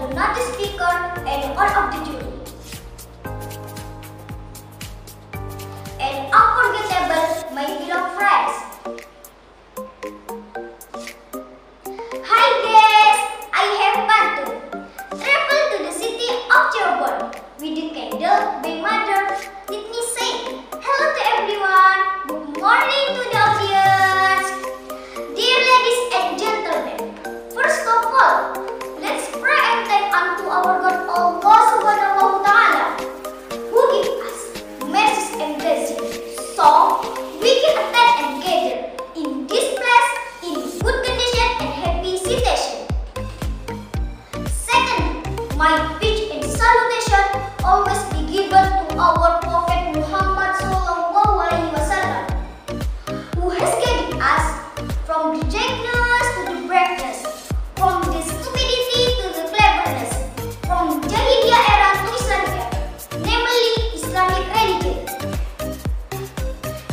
the largest speaker and all of the jury. An unforgettable meal of fries. Hi guests, I have Bantu. Travel to the city of Cirebon with the candle by mother. Let me say hello to everyone. Good morning to the audience. Dear ladies and gentlemen, first of all, let's pray and thank unto our God Allah Subhanahu wa Ta'ala, who gives us mercies and blessings, so we can attend and gather in this place in good condition and happy situation. Second, my speech and salutation always be given to our Prophet Muhammad SAW, who has guided us from the darkness to the brightness, from the stupidity to the cleverness, from Jahiliyyah era to Islam era, namely Islamic religion.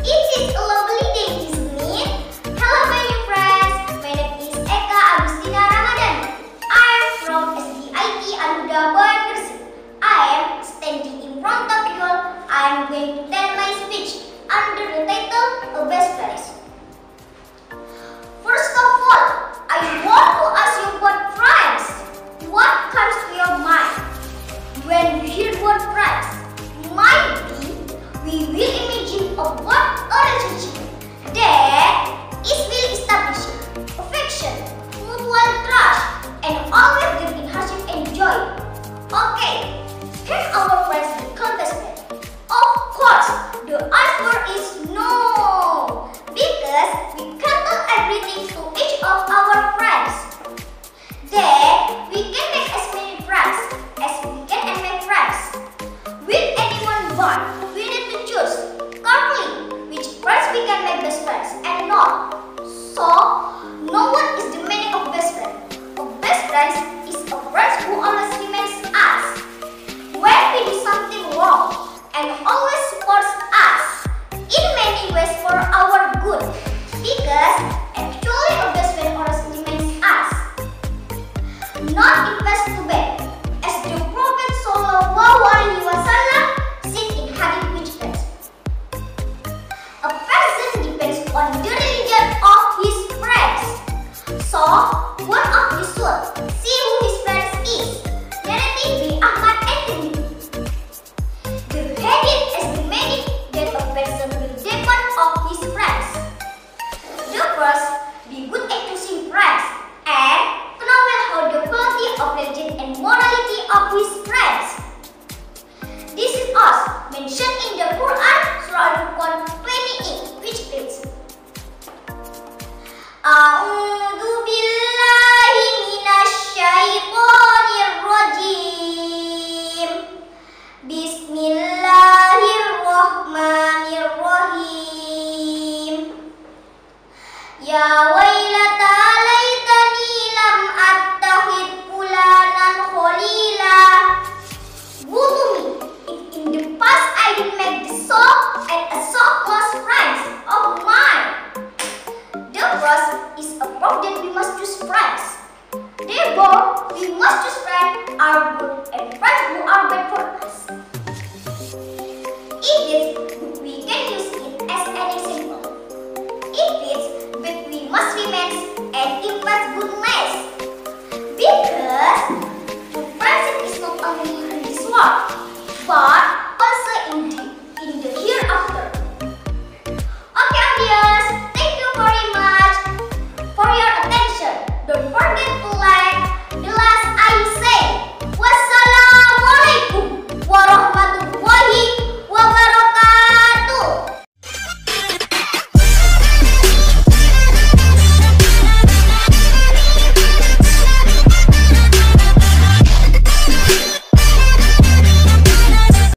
It is a lovely day, isn't it? Hello my new friends, my name is Eka Agustina Ramadan. I am from SDIT Anuda Boyakersi. I am standing in front of you all. I am going to tell my speech under the title, A Best Price. First of all, I want to ask you about price. What comes to your mind when you hear word price? Might be we will imagine a what a relationship that is will establish affection, mutual trust, and always giving hardship and joy. Okay, here's our friends the contestant. Of course, the answer is no, because we can't tell everything to each of our friends. Then we can make as many friends as we can and make friends. With anyone born, we need to choose carefully which friends we can make best friends and not. So, no one is the meaning of best friend. A best friend is a friend who always remains us when we do something wrong and always supports us in many ways for our good, because actually a best friend always remains us. Not invest too bad, as the Prophet SAW said in Hadith which says, a person depends on the religion of his friends. So, one of the soul, see who his friends is. Narrated by Ahmad and Tirmidhi. The Hadith is the meaning that a person will depend on his friends. The first, be good at choosing friends and knowing how the quality of religion and morality of his friends. This is us mentioned in the Quran, Surah Al-Furqan 28, which reads, A'udhu billahi minash shaitanir rajim. Bismillahirrahmanirrahim. Ya wailata laitani lam attakhid fulanan khalila. Woe to me if in the past I didn't make the soul and a soul close friends of mine. The first is a proof that we must choose friends. Therefore, we must choose friends who are good and friends who are bad for us. If it's, we can use it as an example. If it's, but we must remain and impact goodness.